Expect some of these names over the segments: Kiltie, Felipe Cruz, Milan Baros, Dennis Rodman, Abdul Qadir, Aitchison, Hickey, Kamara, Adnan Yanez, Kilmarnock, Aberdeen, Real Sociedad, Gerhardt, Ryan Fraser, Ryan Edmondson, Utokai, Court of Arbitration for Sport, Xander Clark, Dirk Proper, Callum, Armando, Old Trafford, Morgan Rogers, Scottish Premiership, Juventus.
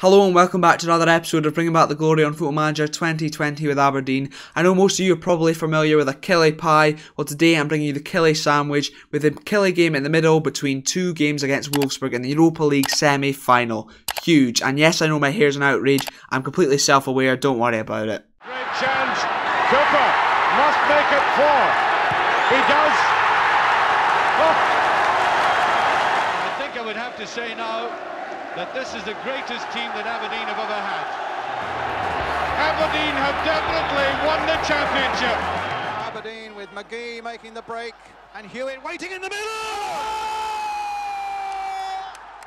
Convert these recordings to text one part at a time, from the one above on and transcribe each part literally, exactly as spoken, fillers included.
Hello and welcome back to another episode of Bringing Back the Glory on Football Manager twenty twenty with Aberdeen. I know most of you are probably familiar with a Kiltie pie. Well, today I'm bringing you the Kiltie sandwich with the Kiltie game in the middle between two games against Wolfsburg in the Europa League semi-final. Huge. And yes, I know my hair's an outrage. I'm completely self-aware. Don't worry about it. Great chance. Cooper must make it four. He does. Oh. I think I would have to say now that this is the greatest team that Aberdeen have ever had. Aberdeen have definitely won the championship. Aberdeen with McGee making the break and Hewitt waiting in the middle!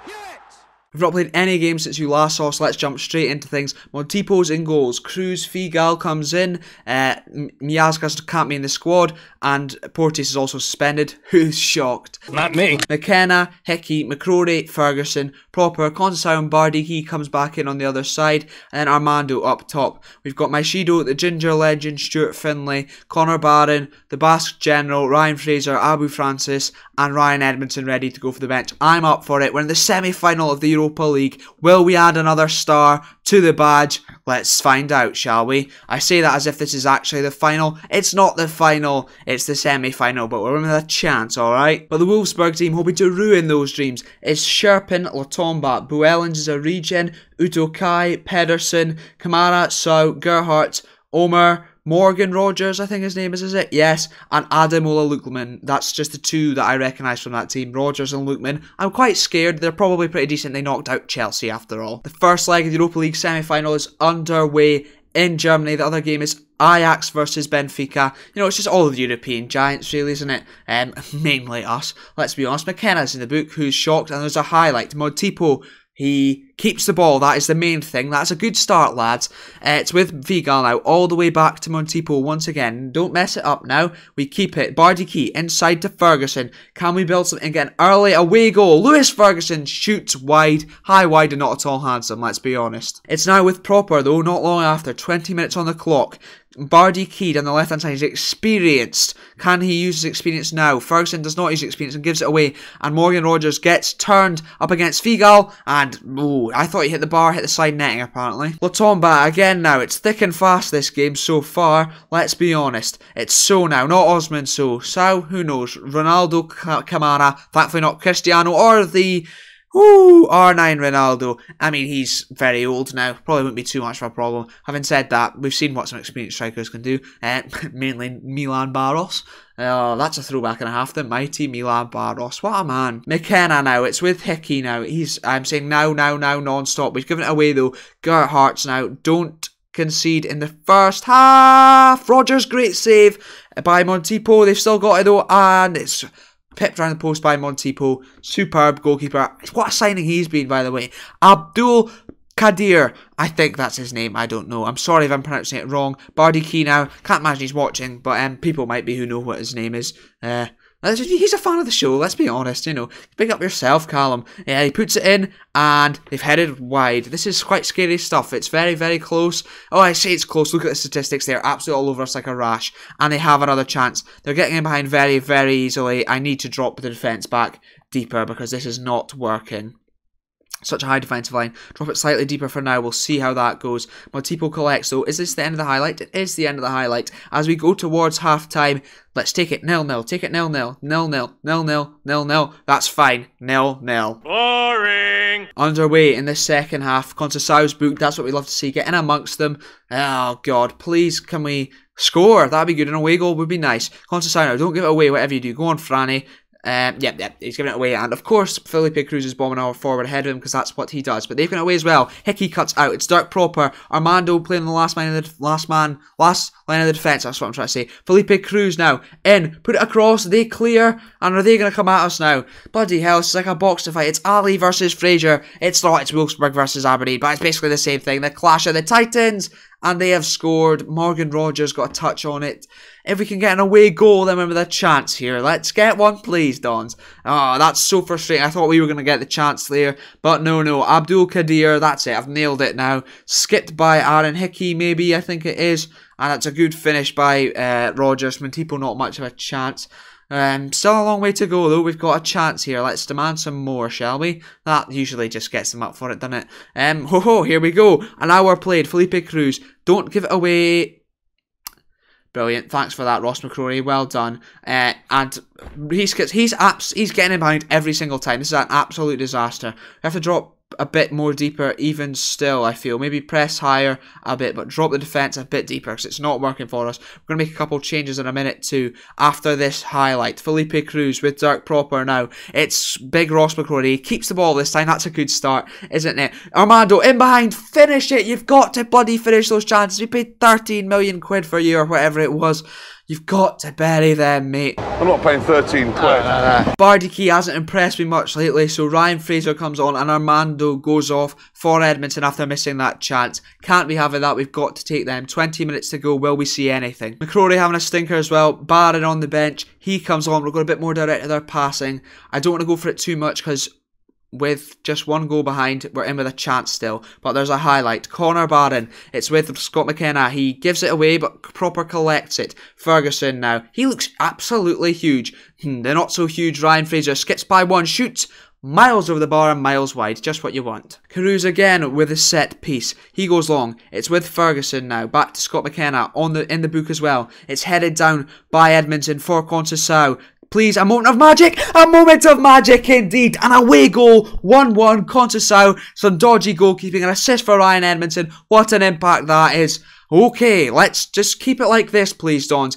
Hewitt! We've not played any game since you last saw, so let's jump straight into things. Montipo's in goals, Cruz, Figal comes in, uh, Miazgas can't be in the squad, and Portis is also suspended. Who's shocked? Not me. McKenna, Hickey, McCrorie, Ferguson, Proper, Conceição and Bardhi, he comes back in on the other side, and then Armando up top. We've got Maishido, the Ginger Legend, Stuart Finlay, Conor Barron, the Basque General, Ryan Fraser, Abu Francis, and Ryan Edmondson ready to go for the bench. I'm up for it. We're in the semi-final of the Euro Europa League. Will we add another star to the badge? Let's find out, shall we? I say that as if this is actually the final. It's not the final, it's the semi-final, but we're in with a chance, alright? But the Wolfsburg team hoping to ruin those dreams is Sherpin, Latomba, Buellens is a regen, Utokai, Pedersen, Kamara, Sau, Gerhardt, Omer, Morgan Rogers, I think his name is, is it? Yes, and Ademola Lookman. That's just the two that I recognise from that team, Rogers and Lookman. I'm quite scared, they're probably pretty decent, they knocked out Chelsea after all. The first leg of the Europa League semi-final is underway in Germany. The other game is Ajax versus Benfica. You know, it's just all the European giants really, isn't it? Um, mainly us, let's be honest. McKenna's in the book, who's shocked, and there's a highlight. Montipo, he keeps the ball, that is the main thing. That's a good start, lads. Uh, it's with Figal now, all the way back to Montipo once again. Don't mess it up now. We keep it. Bardhi Key, inside to Ferguson. Can we build something and get an early away goal? Lewis Ferguson shoots wide, high wide and not at all handsome, let's be honest. It's now with Proper though, not long after, twenty minutes on the clock. Bardhi Key down the left hand side, he's experienced. Can he use his experience now? Ferguson does not use his experience and gives it away, and Morgan Rogers gets turned up against Figal, and ooh, I thought he hit the bar, hit the side netting apparently. Latomba again now, it's thick and fast this game so far, let's be honest. It's So now, not Osman So. So, who knows, Ronaldo, Kamara, thankfully not Cristiano, or the... Woo! R nine Ronaldo. I mean, he's very old now. Probably wouldn't be too much of a problem. Having said that, we've seen what some experienced strikers can do. Uh, mainly Milan Baros. Oh, that's a throwback and a half. The mighty Milan Baros. What a man. McKenna now. It's with Hickey now. He's, I'm saying now, now, now, non-stop. We've given it away though. Gerhardt's now. Don't concede in the first half. Rogers, great save by Montipo. They've still got it though. And it's... pipped around the post by Montipo. Superb goalkeeper. What a signing he's been, by the way. Abdul Qadir. I think that's his name. I don't know. I'm sorry if I'm pronouncing it wrong. Bardhi Key now. Can't imagine he's watching, but um, people might be who know what his name is. Uh, he's a fan of the show, let's be honest, you know. Pick up yourself, Callum. Yeah, he puts it in, and they've headed wide. This is quite scary stuff. It's very, very close. Oh, I say it's close. Look at the statistics. They're absolutely all over us like a rash. And they have another chance. They're getting in behind very, very easily. I need to drop the defence back deeper because this is not working. Such a high defensive line. Drop it slightly deeper for now. We'll see how that goes. Montipo collects though. Is this the end of the highlight? It is the end of the highlight. As we go towards half-time, let's take it nil nil. Take it nil nil. nil nil. nil nil. nil nil. That's fine. nil nil. Boring! Underway in the second half. Conceição's booked. That's what we love to see. Get in amongst them. Oh, God. Please, can we score? That'd be good. An away goal would be nice. Conceição, don't give it away. Whatever you do. Go on, Franny. Um, yep, yep, he's giving it away, and of course Felipe Cruz is bombing our forward ahead of him because that's what he does, but they've given it away as well. Hickey cuts out, it's Dirk Proper, Armando playing the last man, the last man, last line of the defence, that's what I'm trying to say. Felipe Cruz now, in, put it across, they clear, and are they going to come at us now? Bloody hell, it's like a boxing fight, it's Ali versus Fraser, it's not, it's Wolfsburg versus Aberdeen, but it's basically the same thing, the clash of the titans, and they have scored. Morgan Rogers got a touch on it. If we can get an away goal, then we're with a chance here. Let's get one, please, Dons. Oh, that's so frustrating. I thought we were going to get the chance there. But no, no. Abdul Qadir, that's it. I've nailed it now. Skipped by Aaron Hickey, maybe, I think it is. And that's a good finish by uh, Rogers. Montipo, not much of a chance. Um, still a long way to go though, we've got a chance here, let's demand some more, shall we? That usually just gets them up for it, doesn't it? Um, ho ho, here we go, an hour played, Felipe Cruz, don't give it away... Brilliant, thanks for that, Ross McCrorie, well done. Uh, and he's he's abs he's getting in behind every single time, this is an absolute disaster. We have to drop a bit more deeper even still, I feel. Maybe press higher a bit, but drop the defence a bit deeper because it's not working for us. We're going to make a couple changes in a minute too after this highlight. Felipe Cruz with Dirk Proper now. It's big Ross McCrorie, he keeps the ball this time, that's a good start, isn't it? Armando in behind, finish it, you've got to bloody finish those chances. We paid thirteen million quid for you or whatever it was. You've got to bury them, mate. I'm not paying thirteen quid. Nah, nah, nah. Bardhi hasn't impressed me much lately, so Ryan Fraser comes on and Armando goes off for Edmondson after missing that chance. Can't be having that, we've got to take them. twenty minutes to go, will we see anything? McCrorie having a stinker as well, Barron on the bench, he comes on, we'll go a bit more direct to their passing. I don't want to go for it too much because... with just one goal behind, we're in with a chance still. But there's a highlight. Conor Barron. It's with Scott McKenna. He gives it away, but Proper collects it. Ferguson now. He looks absolutely huge. The not-so-huge Ryan Fraser skips by one, shoots... miles over the bar and miles wide, just what you want. Cruz again with a set piece. He goes long. It's with Ferguson now. Back to Scott McKenna on the in the book as well. It's headed down by Edmondson for Conceição. Please, a moment of magic! A moment of magic indeed! An away goal, one one, Conceição, some dodgy goalkeeping, an assist for Ryan Edmondson. What an impact that is. Okay, let's just keep it like this, please, Dons.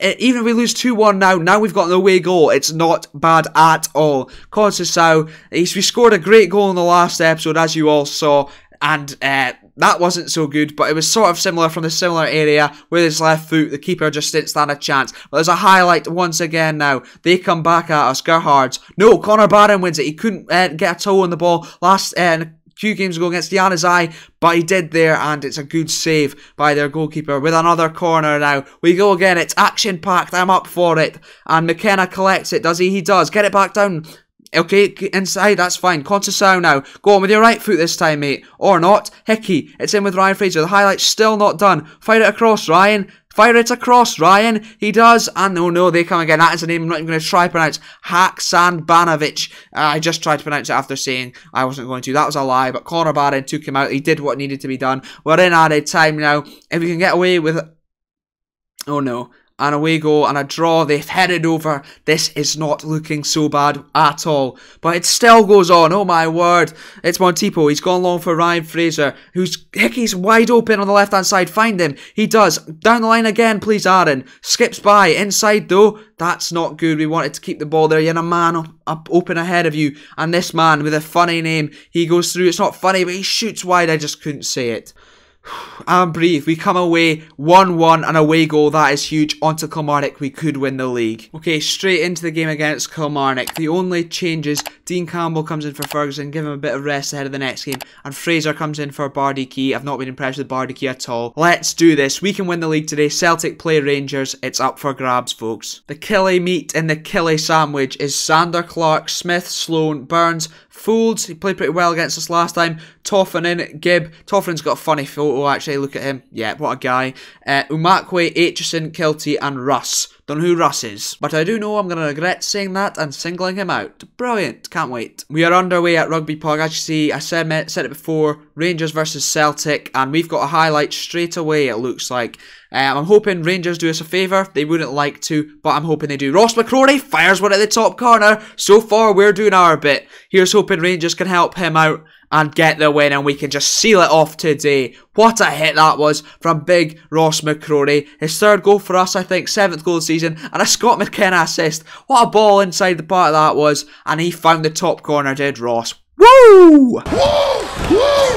Even if we lose two one now, now we've got an away goal. It's not bad at all. Conceição, we scored a great goal in the last episode, as you all saw, and... Uh, that wasn't so good, but it was sort of similar from the similar area with his left foot. The keeper just didn't stand a chance. But there's a highlight once again now. They come back at us. Gerhardt. No, Conor Barron wins it. He couldn't uh, get a toe on the ball last uh, few games ago against Yanazai, but he did there, and it's a good save by their goalkeeper with another corner now. We go again. It's action-packed. I'm up for it. And McKenna collects it. Does he? He does. Get it back down. Okay, inside, that's fine. Conceição now. Go on with your right foot this time, mate. Or not. Hickey. It's in with Ryan Fraser. The highlight's still not done. Fire it across, Ryan. Fire it across, Ryan. He does. And oh no, they come again. That is a name I'm not even going to try to pronounce. Haksandbanovic. Uh, I just tried to pronounce it after saying I wasn't going to. That was a lie. But Conor Barron took him out. He did what needed to be done. We're in added time now. If we can get away with... Oh no. And away goal and a draw. They've headed over. This is not looking so bad at all. But it still goes on. Oh my word. It's Montipo. He's gone long for Ryan Fraser. Who's Hickey's wide open on the left hand side. Find him. He does. Down the line again, please, Aaron. Skips by. Inside though. That's not good. We wanted to keep the ball there. You had a man up open ahead of you. And this man with a funny name. He goes through. It's not funny, but he shoots wide. I just couldn't say it. And breathe. We come away one one, an away goal. That is huge. Onto Kilmarnock. We could win the league. Okay, straight into the game against Kilmarnock. The only changes, Dean Campbell comes in for Ferguson, give him a bit of rest ahead of the next game. And Fraser comes in for Bardhi. I've not been impressed with Bardhi at all. Let's do this. We can win the league today. Celtic play Rangers. It's up for grabs, folks. The Killie meat in the Killie sandwich is Xander Clark, Smith, Sloan, Burns, Folds. He played pretty well against us last time. Toffinen, Gibb. Toffinen's got a funny photo, actually. Look at him. Yeah, what a guy. Uh, Umakwe, Aitchison, Kiltie, and Russ. Don't know who Russ is, but I do know I'm going to regret saying that and singling him out. Brilliant. Can't wait. We are underway at Rugby Park. As you see, I said, said it before, Rangers versus Celtic, and we've got a highlight straight away, it looks like. Um, I'm hoping Rangers do us a favour. They wouldn't like to, but I'm hoping they do. Ross McCrorie fires one at the top corner. So far, we're doing our bit. Here's hoping Rangers can help him out and get the win, and we can just seal it off today. What a hit that was from big Ross McCrorie. His third goal for us, I think, seventh goal of the season, and a Scott McKenna assist. What a ball inside the part of that was, and he found the top corner, did Ross. Woo! Woo! Woo!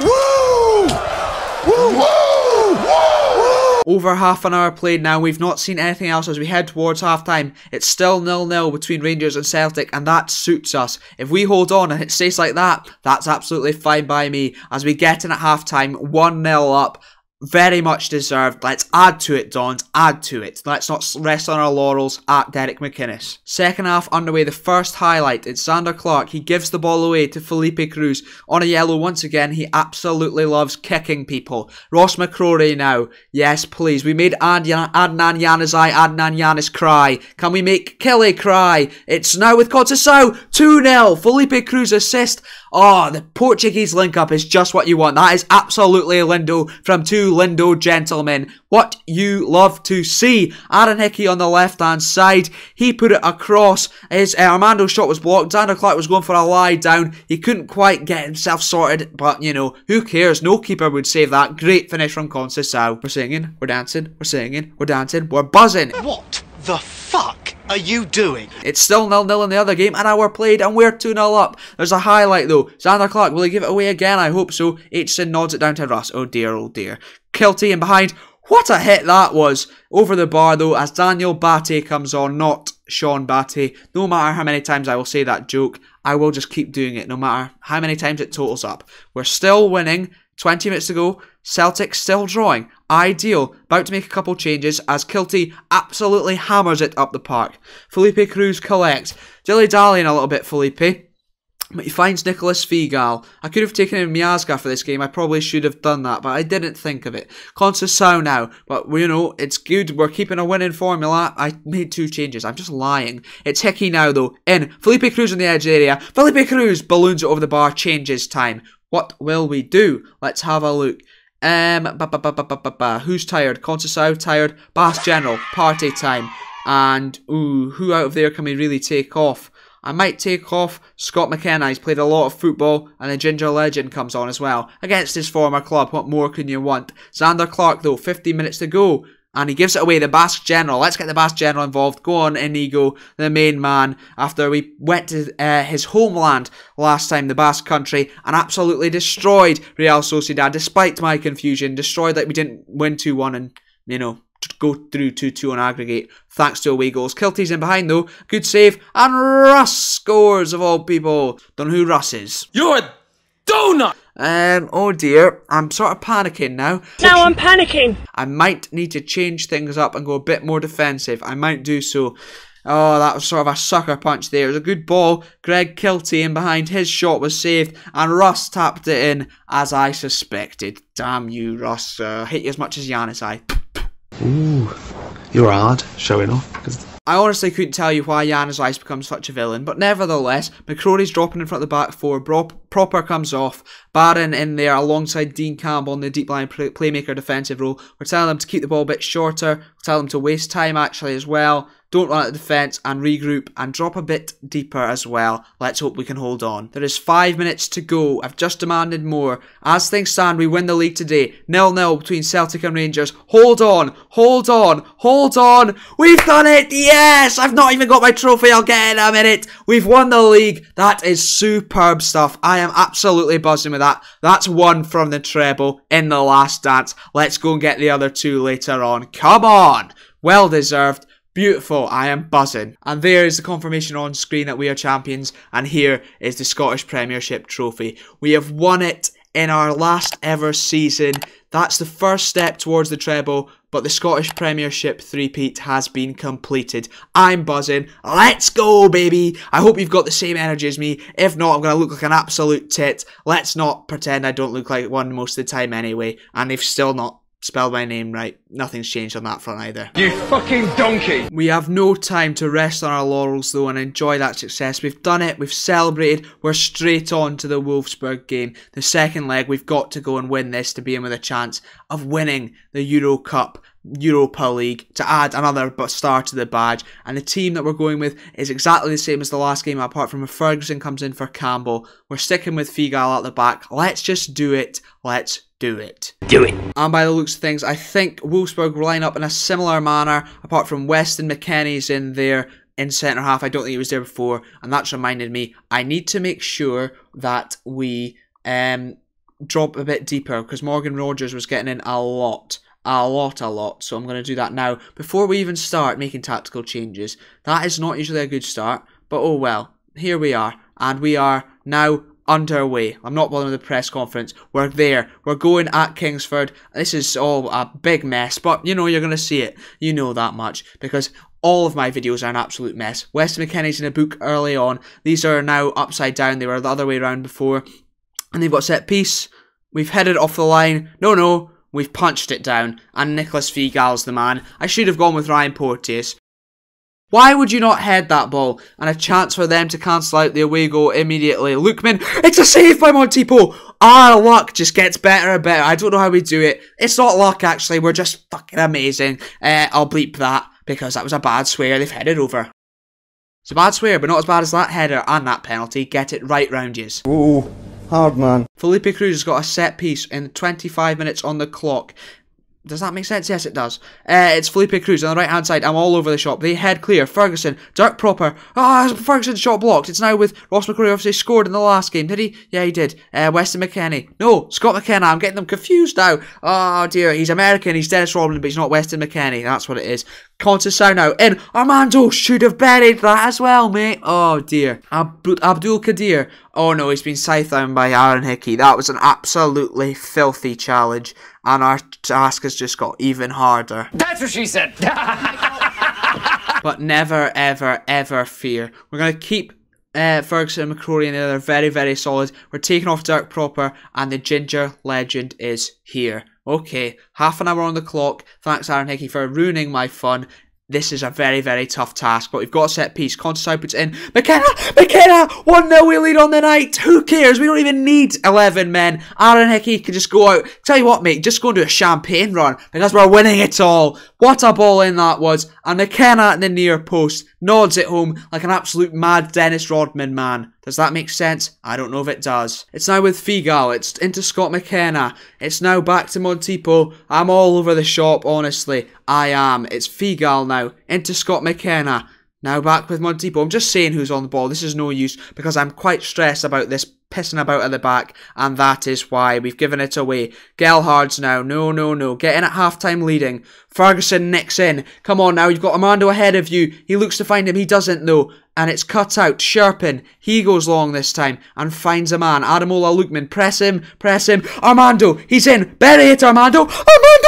Woo! Woo! Woo! Over half an hour played now, we've not seen anything else as we head towards half-time. It's still nil nil between Rangers and Celtic, and that suits us. If we hold on and it stays like that, that's absolutely fine by me. As we get in at half-time, one nil up. Very much deserved. Let's add to it, Dons. Add to it. Let's not rest on our laurels at Derek McInnes. Second half underway. The first highlight. It's Xander Clark. He gives the ball away to Felipe Cruz. On a yellow once again. He absolutely loves kicking people. Ross McCrorie now. Yes, please. We made Adnan Yanez's eye. Adnan Yanez cry. Can we make Kelly cry? It's now with Conceição. two nil. Felipe Cruz assist. Oh, the Portuguese link-up is just what you want. That is absolutely Lindo from two Lindo gentlemen. What you love to see. Aaron Hickey on the left-hand side. He put it across. His uh, Armando shot was blocked. Xander Clark was going for a lie-down. He couldn't quite get himself sorted, but, you know, who cares? No keeper would save that. Great finish from Conceição. We're singing, we're dancing, we're singing, we're dancing, we're buzzing. What the fuck are you doing? It's still nil nil in the other game. An hour played and we're two nil up. There's a highlight though. Xander Clark, will he give it away again? I hope so. Aitchison nods it down to Russ. Oh dear, oh dear. Kiltie in behind. What a hit that was. Over the bar though as Daniel Batty comes on. Not Sean Batty. No matter how many times I will say that joke, I will just keep doing it no matter how many times it totals up. We're still winning. twenty minutes to go. Celtic still drawing. Ideal. About to make a couple changes as Kiltie absolutely hammers it up the park. Felipe Cruz collects. Dilly-dallying a little bit, Felipe. But he finds Nicolas Figal. I could have taken in Miazga for this game. I probably should have done that, but I didn't think of it. Conceição now. But, you know, it's good. We're keeping a winning formula. I made two changes. I'm just lying. It's Hickey now, though. In. Felipe Cruz in the edge area. Felipe Cruz balloons it over the bar. Changes time. What will we do? Let's have a look. Um, ba -ba -ba -ba -ba -ba -ba. Who's tired? Conceição tired. Bass General, party time. And, ooh, who out of there can we really take off? I might take off Scott McKenna. He's played a lot of football, and the Ginger Legend comes on as well. Against his former club, what more can you want? Xander Clark, though, fifteen minutes to go. And he gives it away, the Basque General. Let's get the Basque General involved. Go on, Inigo, the main man. After we went to uh, his homeland last time, the Basque country, and absolutely destroyed Real Sociedad, despite my confusion. Destroyed like we didn't win two one and, you know, go through two two on aggregate, thanks to away goals. Kiltie's in behind, though. Good save. And Russ scores, of all people. Don't know who Russ is. You're a donut! Um, oh dear, I'm sort of panicking now. Now I'm panicking. I might need to change things up and go a bit more defensive. I might do so. Oh, that was sort of a sucker punch there. It was a good ball. Greg Kiltie in behind. His shot was saved. And Russ tapped it in, as I suspected. Damn you, Russ. Uh, hate you as much as Yannis, I. Ooh, you're hard, showing off. I honestly couldn't tell you why Yannis Ice becomes such a villain, but nevertheless, McCrorie's dropping in front of the back four, Bro Proper comes off, Barron in there alongside Dean Campbell in the deep line play playmaker defensive role. We're telling them to keep the ball a bit shorter, we're telling them to waste time actually as well, don't run at the defence and regroup and drop a bit deeper as well. Let's hope we can hold on. There is five minutes to go, I've just demanded more. As things stand, we win the league today, nil nil between Celtic and Rangers. Hold on, hold on, hold on, we've done it, yeah! Yes, I've not even got my trophy, I'll get it in a minute. We've won the league. That is superb stuff. I am absolutely buzzing with that. That's one from the treble in the last dance. Let's go and get the other two later on. Come on. Well deserved. Beautiful. I am buzzing. And there is the confirmation on screen that we are champions. And here is the Scottish Premiership trophy. We have won it in our last ever season. That's the first step towards the treble. But the Scottish Premiership three-peat has been completed. I'm buzzing. Let's go, baby. I hope you've got the same energy as me. If not, I'm going to look like an absolute tit. Let's not pretend I don't look like one most of the time anyway. And they've still not spelled my name right. Nothing's changed on that front either. You fucking donkey! We have no time to rest on our laurels though and enjoy that success. We've done it, we've celebrated, we're straight on to the Wolfsburg game. The second leg, we've got to go and win this to be in with a chance of winning the Euro Cup, Europa League, to add another star to the badge. And the team that we're going with is exactly the same as the last game, apart from if Ferguson comes in for Campbell. We're sticking with Figal at the back. Let's just do it. Let's do it. Do it. And by the looks of things, I think Wolfsburg will line up in a similar manner, apart from Weston McKennie's in there in centre-half. I don't think he was there before, and that's reminded me, I need to make sure that we um, drop a bit deeper, because Morgan Rogers was getting in a lot. A lot, a lot. So I'm going to do that now, before we even start making tactical changes. That is not usually a good start, but oh well. Here we are, and we are now underway. I'm not bothering with the press conference. We're there. We're going at Kingsford. This is all a big mess, but you know, you're going to see it. You know that much, because all of my videos are an absolute mess. Weston McKennie's in a book early on. These are now upside down. They were the other way around before. And they've got set piece. We've headed off the line. No, no. We've punched it down. And Nicolas Figal's the man. I should have gone with Ryan Porteous. Why would you not head that ball? And a chance for them to cancel out the away goal immediately. Lookman, it's a save by Montipo! Our luck just gets better and better. I don't know how we do it. It's not luck, actually. We're just fucking amazing. Uh, I'll bleep that, because that was a bad swear. They've headed over. It's a bad swear, but not as bad as that header and that penalty. Get it right round yous. Ooh, hard man. Felipe Cruz has got a set piece in twenty-five minutes on the clock. Does that make sense? Yes, it does. Uh, it's Felipe Cruz on the right-hand side. I'm all over the shop. They head clear. Ferguson. Dirk Proper. Ah, oh, Ferguson's shot blocked. It's now with Ross McCrorie. Obviously scored in the last game. Did he? Yeah, he did. Uh, Weston McKennie. No, Scott McKenna. I'm getting them confused now. Oh, dear. He's American. He's Dennis Rodman, but he's not Weston McKennie. That's what it is. Conceição now in. Armando should have buried that as well, mate. Oh, dear. Ab Abdul Qadir. Oh, no. He's been scythed down by Aaron Hickey. That was an absolutely filthy challenge. And our task has just got even harder. That's what she said! But never, ever, ever fear. We're going to keep uh, Ferguson and McCrorie in there. They're very, very solid. We're taking off Dirk Proper, and the ginger legend is here. Okay, half an hour on the clock. Thanks, Aaron Hickey, for ruining my fun. This is a very, very tough task, but we've got a set piece. Conceição puts in. McKenna! McKenna! one nil we lead on the night. Who cares? We don't even need eleven men. Aaron Hickey can just go out. Tell you what, mate, just go and do a champagne run because we're winning it all. What a ball in that was. And McKenna in the near post nods it home like an absolute mad Dennis Rodman man. Does that make sense? I don't know if it does. It's now with Figal. It's into Scott McKenna. It's now back to Montipo. I'm all over the shop, honestly. I am. It's Figal now. Into Scott McKenna. Now back with Montipo. I'm just saying who's on the ball. This is no use because I'm quite stressed about this pissing about at the back, and that is why we've given it away. Gerhardt's now. No, no, no. Get in at half-time leading. Ferguson nicks in. Come on now. You've got Armando ahead of you. He looks to find him. He doesn't, though. And it's cut out. Sherpin. He goes long this time and finds a man. Ademola Lookman. Press him. Press him. Armando. He's in. Bury it, Armando. Armando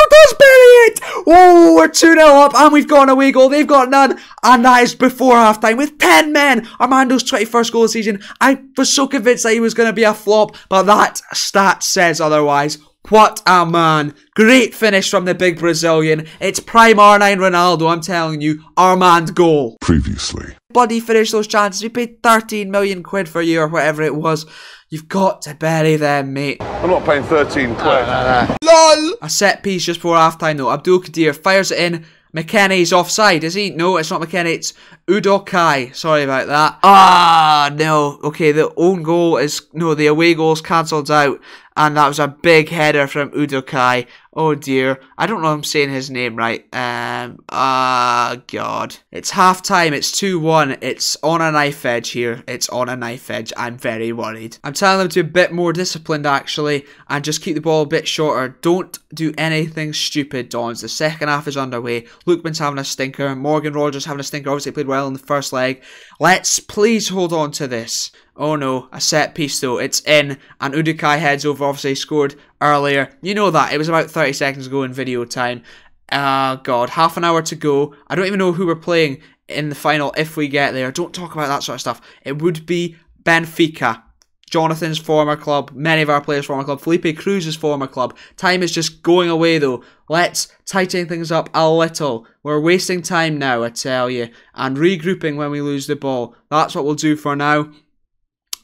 does bury it. Oh, we're two nil up and we've got an away goal. They've got none. And that is before half-time with ten men. Armando's twenty-first goal of the season. I was so convinced that he was going to be a flop, but that stat says otherwise. What a man. Great finish from the big Brazilian. It's prime R nine Ronaldo, I'm telling you. Armand goal. Previously. Bloody finish those chances. We paid thirteen million quid for you or whatever it was. You've got to bury them, mate. I'm not paying thirteen quid. Uh, LOL! A set piece just before half-time, though. Abdul Qadir fires it in. McKennie's offside, is he? No, it's not McKennie, it's Utokai. Sorry about that. Ah, no. Okay, the own goal is... No, the away goal's cancelled out. And that was a big header from Utokai. Oh, dear. I don't know if I'm saying his name right. Um, ah, uh, God. It's half-time. It's two one. It's on a knife edge here. It's on a knife edge. I'm very worried. I'm telling them to be a bit more disciplined, actually, and just keep the ball a bit shorter. Don't do anything stupid, Dons. The second half is underway. Lookman's having a stinker. Morgan Rogers having a stinker. Obviously, played well in the first leg. Let's please hold on to this. Oh no, a set piece though, it's in, and Udokai heads over, obviously scored earlier. You know that, it was about thirty seconds ago in video time. Ah, uh, God, half an hour to go. I don't even know who we're playing in the final if we get there. Don't talk about that sort of stuff. It would be Benfica. Jonathan's former club, many of our players' former club, Felipe Cruz's former club. Time is just going away though. Let's tighten things up a little. We're wasting time now, I tell you. And regrouping when we lose the ball. That's what we'll do for now.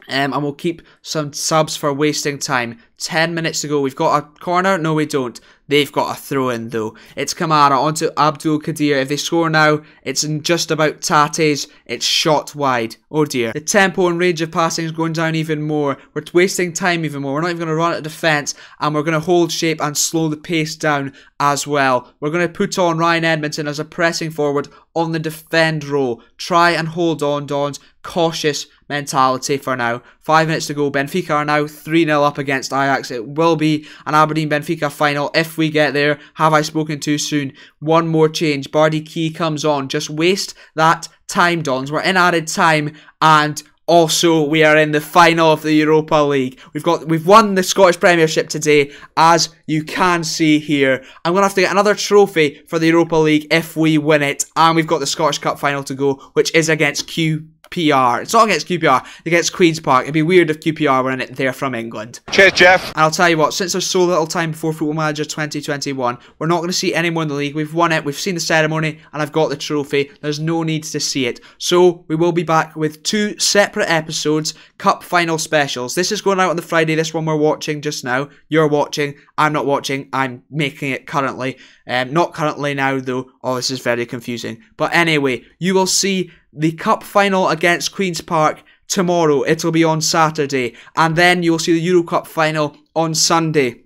Um, and we'll keep some subs for wasting time. Ten minutes to go. We've got a corner. No, we don't. They've got a throw-in, though. It's Kamara onto Abdul Qadir. If they score now, it's in just about Tate's. It's shot wide. Oh, dear. The tempo and range of passing is going down even more. We're wasting time even more. We're not even going to run at defence, and we're going to hold shape and slow the pace down as well. We're going to put on Ryan Edmondson as a pressing forward on the defend row. Try and hold on, Dons. Cautious mentality for now. Five minutes to go. Benfica are now three nil up against Ajax. It will be an Aberdeen-Benfica final if we get there. Have I spoken too soon? One more change. Bardhi Key comes on. Just waste that time, Dons. We're in added time and... Also, we are in the final of the Europa League. We've got we've won the Scottish Premiership today, as you can see here. I'm going to have to get another trophy for the Europa League if we win it. And we've got the Scottish Cup final to go, which is against Q P R. It's not against Q P R, it's against Queen's Park. It'd be weird if Q P R were in it. They're from England. Cheers, Jeff. And I'll tell you what, since there's so little time before Football Manager twenty twenty-one, we're not going to see any more in the league. We've won it, we've seen the ceremony, and I've got the trophy. There's no need to see it. So, we will be back with two separate episodes, Cup Final Specials. This is going out on the Friday, this one we're watching just now. You're watching, I'm not watching, I'm making it currently. Um, not currently now, though. Oh, this is very confusing. But anyway, you will see the Cup Final against Queen's Park tomorrow. It'll be on Saturday. And then you'll see the Euro Cup Final on Sunday.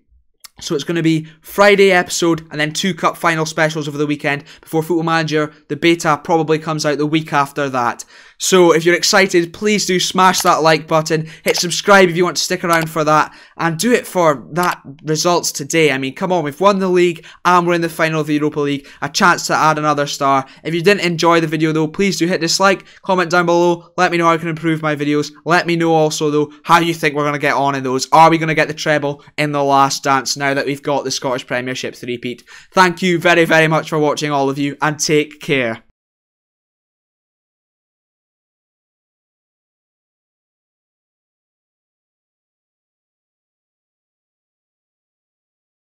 So it's going to be Friday episode and then two Cup Final specials over the weekend before Football Manager. The beta probably comes out the week after that. So if you're excited, please do smash that like button. Hit subscribe if you want to stick around for that. And do it for that results today. I mean, come on, we've won the league and we're in the final of the Europa League. A chance to add another star. If you didn't enjoy the video though, please do hit dislike. Comment down below. Let me know how I can improve my videos. Let me know also though how you think we're going to get on in those. Are we going to get the treble in the last dance now that we've got the Scottish Premiership three-peat? Thank you very, very much for watching, all of you, and take care.